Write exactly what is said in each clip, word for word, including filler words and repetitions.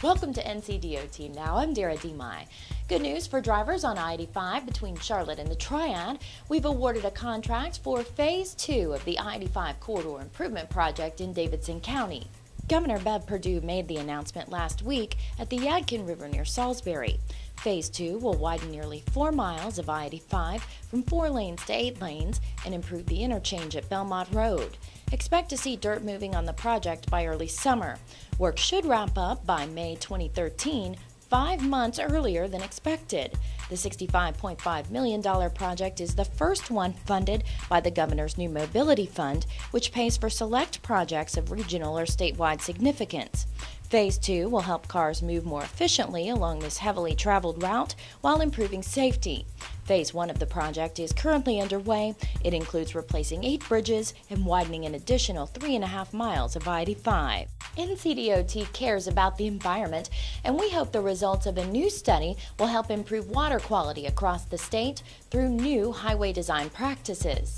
Welcome to N C D O T Now, I'm Dara DeMai. Good news for drivers on I eighty-five between Charlotte and the Triad. We've awarded a contract for phase two of the I eighty-five corridor improvement project in Davidson County. Governor Bev Perdue made the announcement last week at the Yadkin River near Salisbury. Phase two will widen nearly four miles of I eighty-five from four lanes to eight lanes and improve the interchange at Belmont Road. Expect to see dirt moving on the project by early summer. Work should wrap up by May twenty thirteen, five months earlier than expected. The sixty-five point five million dollars project is the first one funded by the Governor's new Mobility Fund, which pays for select projects of regional or statewide significance. Phase two will help cars move more efficiently along this heavily traveled route while improving safety. Phase one of the project is currently underway. It includes replacing eight bridges and widening an additional three and a half miles of I eighty-five. N C D O T cares about the environment, and we hope the results of a new study will help improve water quality across the state through new highway design practices.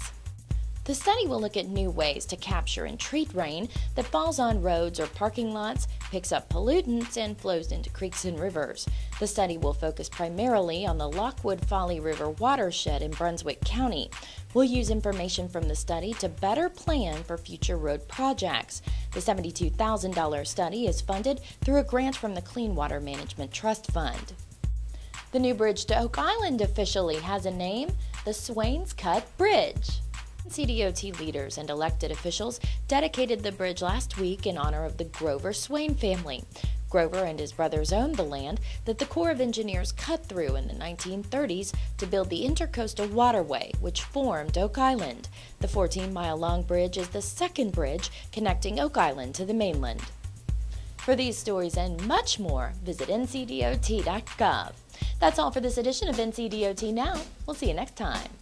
The study will look at new ways to capture and treat rain that falls on roads or parking lots, picks up pollutants, and flows into creeks and rivers. The study will focus primarily on the Lockwood-Folly River watershed in Brunswick County. We'll use information from the study to better plan for future road projects. The seventy-two thousand dollar study is funded through a grant from the Clean Water Management Trust Fund. The new bridge to Oak Island officially has a name, the Swain's Cut Bridge. N C D O T leaders and elected officials dedicated the bridge last week in honor of the Grover Swain family. Grover and his brothers owned the land that the Corps of Engineers cut through in the nineteen thirties to build the Intercoastal Waterway, which formed Oak Island. The fourteen mile long bridge is the second bridge connecting Oak Island to the mainland. For these stories and much more, visit N C D O T dot gov. That's all for this edition of N C D O T Now. We'll see you next time.